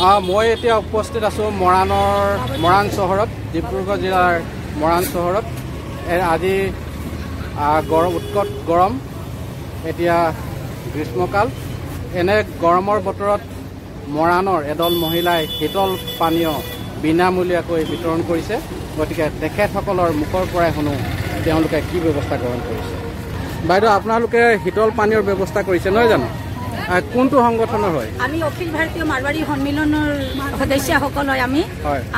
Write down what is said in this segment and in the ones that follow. मैं एतिया उपस्थित आसो मोरान शहर डिब्रुगढ़ जिलार मोरान शहर आजी गरम उत्कट गरम एतिया ग्रीष्मकाल एने गरमर बतरत मोरानर एदल महिलाए शीतल पानीय बिनामूलियाक वितरण करिसे गतिके तेखेतসকলৰ मुखर पराय हुनु তেওঁলোকে কি ব্যৱস্থা গ্ৰহণ কৰিছে বাইদেউ আপোনালোকে शीतल পানীয়ৰ ব্যৱস্থা কৰিছে নহয় জানো কোনটো সংগঠনৰ হয় আমি অখিল ভাৰতীয় মাৰবাড়ী সন্মিলনৰ সদস্য সকল হয়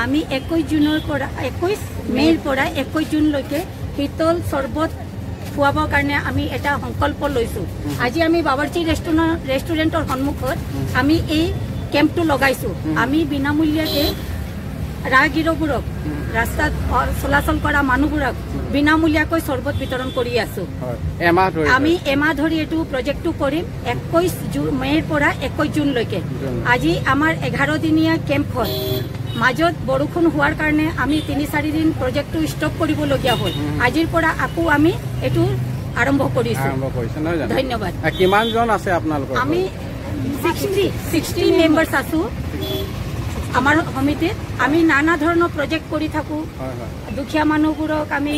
আমি 21 জুনৰ পৰা 21 মেৰ পৰা 21 জুন লৈকে শীতল সৰ্বত খুৱাবৰ কাৰণে আমি এটা সংকল্প লৈছো আজি আমি বাবৰচি ৰেষ্টুৰেণ্টৰ সন্মুখত আমি এই কেম্পটো লগাইছো আমি বিনামূল্যতে राहगीरबूरक रास्ता चलाचल कर मानुबूरक विनामूलियाक शरबत वितरण करी आसो आमी एमाह धरि एटु प्रोजेक्ट करिम 21 जून मेर परा 21 जून लैके आजि आमार 11 दिनिया केम्प हल মাজত বৰষুণ হোৱাৰ কাৰণে আমি 3-4 দিন প্ৰজেক্টটো ষ্টপ কৰিব লগিয়া হ'ল আজিৰ পৰা আকৌ আমি এটু আৰম্ভ কৰিছো ধন্যবাদ কিমান জন আছে আপোনালোকৰ আমি 60 মেম্বাৰ্ছ আছো आमार समितित आमी नाना धৰণৰ प्रोजेक्ट কৰি থাকো দুখিয়া মানুহবোৰক আমি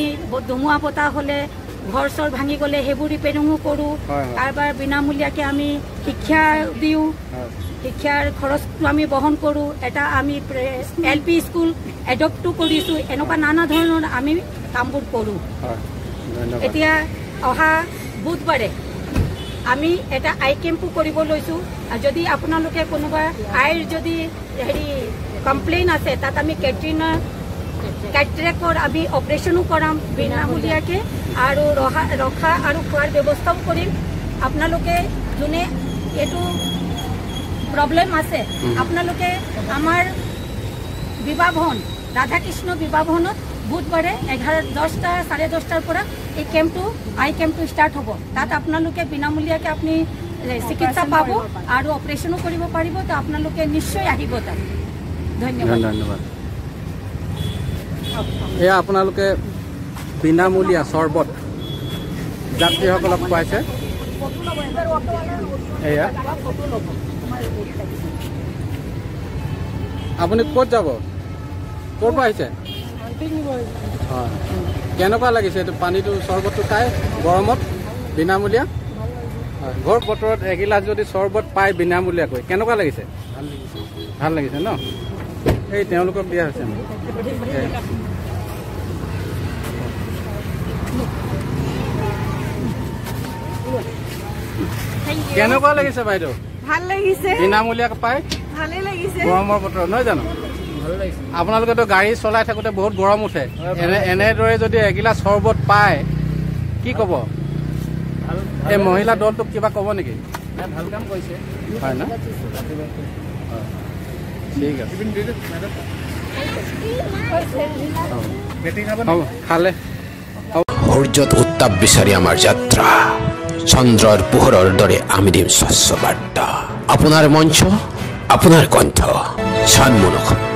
ধুমুহা বতাহ হলে ঘৰ সৰ ভাঙি গলে হেবু ৰিপেয়াৰিংও কৰো কাৰবাৰ বিনামূল্যকে আমি শিক্ষা দিও শিক্ষাৰ খৰচটো আমি বহন কৰো এটা আমি এলপি স্কুল এডপ্ট কৰিছো এনেকুৱা নানা ধৰণৰ আমি কামবোৰ কৰো এতিয়া অহা বুধবাৰে আমি এটা আই কেম্পু কৰিব লৈছো আৰু যদি আপোনালোকে কোনোবা আইৰ যদি হেৰি কমপ্লেইন আছে তাত আমি কেটৰেকৰ আমি অপাৰেচনো কৰাম বিনামূলীয়াকে আৰু ৰখা আৰু খোৱাৰ ব্যৱস্থাও কৰিম আপোনালোকে যোনে এটো প্ৰব্লেম আছে আপোনালোকে আমাৰ বিবাহ ভৱন ৰাধাকৃষ্ণ বিবাহ ভৱনত बुधवार 10:30 पर एक कैम्प आई कैम्प स्टार्ट हम तक अपना विनामूलिया चिकित्सा पा और ऑपरेशनो तो अपना निश्चय धन्यवाद विनामूलिया शरबत जी खुवासे केनेকুৱা লাগিছে पानी शरबत खाए गरम बिनामूलिया घर बतरत एगिलास जो शरबत पाए बिनामूलिया केनेকুৱা লাগিছে ভাল লাগিছে ন এই তেওঁলোকক দিয়া আছে কেনেকুৱা লাগিছে বাইদেউ ভাল লাগিছে বিনামূলিয়া পায় ভালে লাগিছে গৰমৰ বতৰ নহয় জানো अपना तो गाड़ी चला थोड़े बहुत गरम उठे एने एगिलास शरबत पाए कि कब महिला दल तो क्या कब निकी खाले सूर्य उत्ताप विचारी चंद्रर पोहर दरे स्वच्छ बार्ता अपनार मंच अपनार कण्ठ छान मनोख।